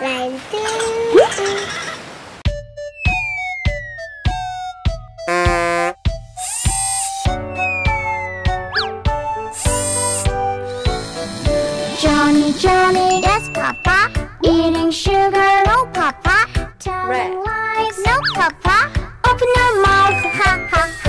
Line 2. Johny, Johny, yes, Papa. Eating sugar, no, Papa. Telling lies, no, Papa. Open your mouth, ha, ha, ha.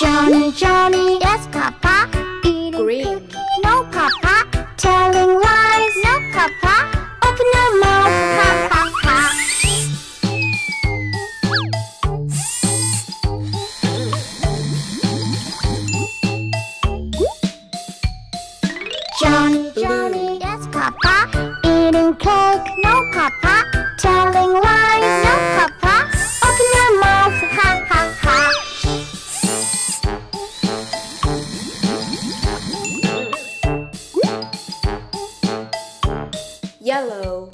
Johny, Johny, yes, Papa. Eating green, cookie, no, Papa. Telling lies, no, Papa. Open your mouth, ha, ha, ha. Johny, Johny, yes, Papa. Eating cake, no, Papa. Telling lies, no, Papa. Open your mouth, ha, ha, ha. Yellow.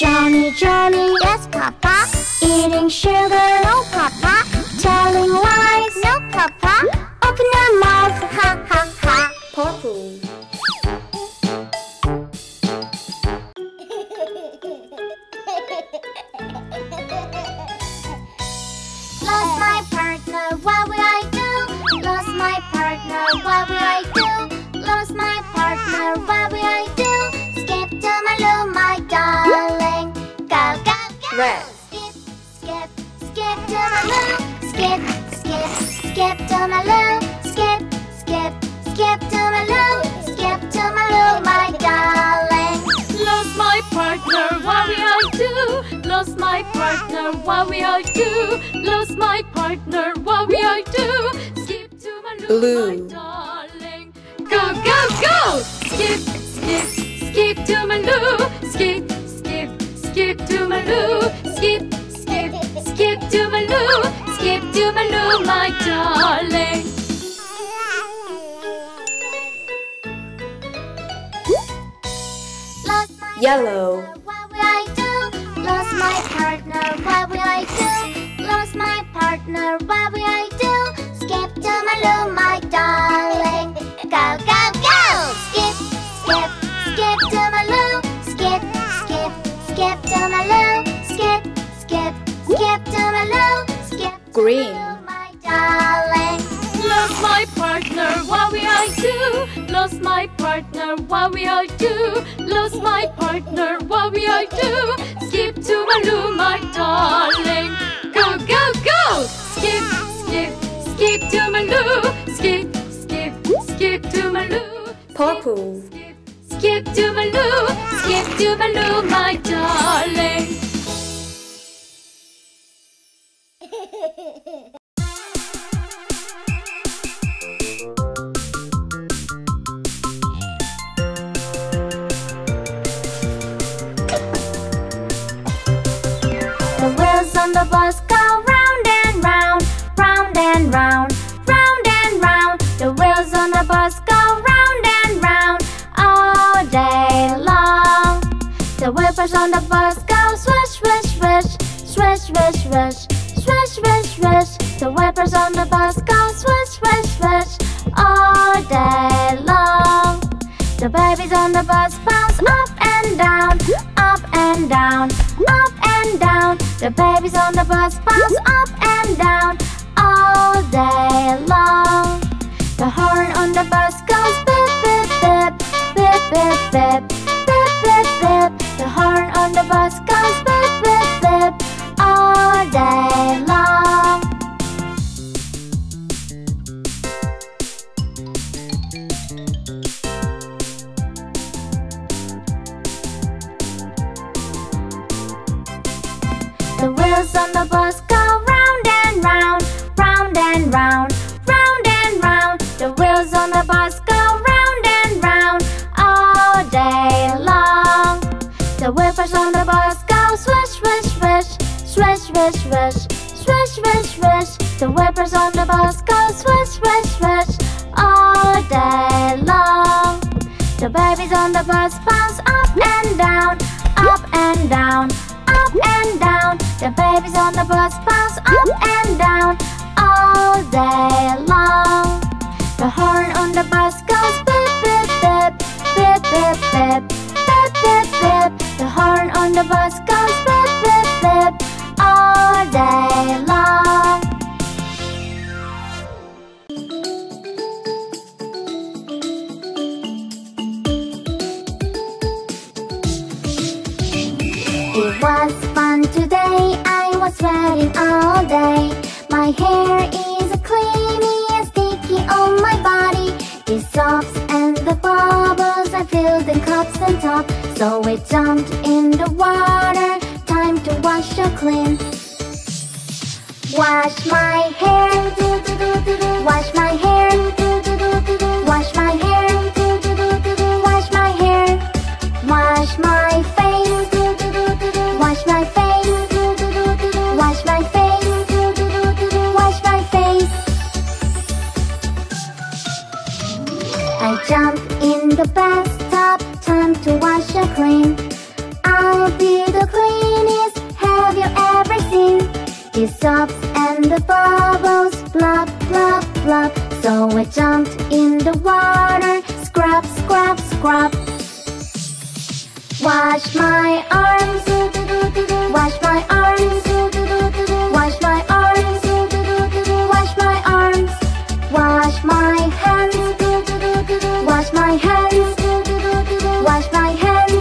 Johny, Johny, yes, Papa. Eating sugar, no, Papa. Telling lies, no, Papa. Open your mouth, ha, ha, ha. Purple. Lost my partner, what will I do? Lost my partner, what will I do? Lost my partner, what will I do? Skip to my Lou, my darling. Go, go, go. Red. Skip, skip, skip to my Lou. Skip, skip, skip to my Lou. Skip, skip, skip to my Lou. Skip to my Lou, my darling. Lost my partner, what will I do? Lost my partner, what will I do? Lost my partner, what will I do? Skip to my Lou, my darling. Go, go, go! Skip, skip, skip to my Lou. Skip, skip, skip to my Lou. Skip, skip, skip to my Lou. Skip to my Lou, my darling. Lost my yellow partner, what will I do? Lost my partner, what will I do? Lost my partner, what will I do? Skip to my Lou, my darling. Go, go, go! Skip, skip, skip to my Lou. Skip, skip, skip to my Lou. Skip, skip, skip to my Lou. Green. My darling. Lost my partner, what will I do? Lost my partner, what will I do? Lost my partner, what will I do? Skip to my Lou, my darling. Go, go, go! Skip, skip, skip to my Lou. Skip, skip, skip to my Lou. Purple. Skip, skip, skip to my Lou. Skip to my Lou, my darling. The wheels on the bus go round and round, round and round, round and round. The wheels on the bus go round and round all day long. The wheels on the bus go swish, swish, swish, swish, swish, swish, swish, swish, swish. The wipers on the bus go swish, swish, swish all day long. The babies on the bus bounce up and down, up and down, up and down. The babies on the bus bounce up and down all day long. The horn on the bus goes beep, beep, beep, beep, beep, beep, beep, beep, beep. The horn on the bus goes beep, beep, beep all day long. The wheels on the bus go round and round, round and round, round and round. The wheels on the bus go round and round all day long. The wipers on the bus go swish, swish, swish, swish, swish, swish, swish, swish, swish. The wipers on the bus go swish, swish, swish all day long. The babies on the bus bounce up and down, up and down, up and down. The babies on the bus bounce up and down all day long. The horn on the bus goes beep, beep, beep, beep, beep, beep, beep, beep, beep. The horn on the bus goes beep, beep, beep all day long. It was fun today, I was sweating all day. My hair is clingy and sticky on my body. The sobs and the bubbles, I filled the cups and top. So we jumped in the water, time to wash or clean. Wash my hair, wash my hair, wash my hair, wash my hair, wash my face, wash my face, wash my face, wash my face. I jump in the bathtub, time to wash and clean. I'll be the cleanest, have you ever seen? The sobs and the bubbles, blub, blub, blub. So I jumped in the water, scrub, scrub, scrub. Wash my arms, wash my arms, wash my arms, wash my arms, wash my hands, wash my hands, wash my hands,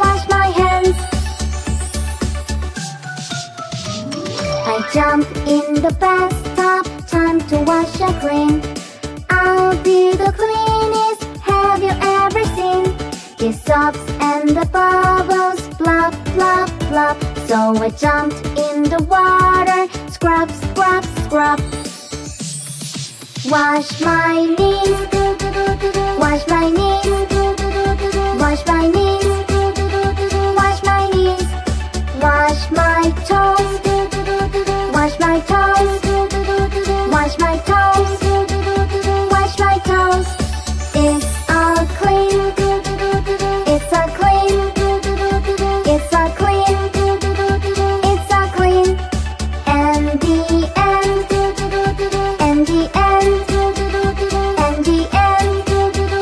wash my hands. I jump in the bathtub, time to wash and clean. I'll be the cleanest, have you ever seen? The sobs and the bubbles, blub, blub, blub. So I jumped in the water, scrub, scrub, scrub. Wash my knees, wash my knees, wash my knees, wash my knees, wash my toes, wash my toes, wash my toes, wash my toes. It's all clean. It's all clean, it's all clean, it's all clean. And the end, and the end, and the end.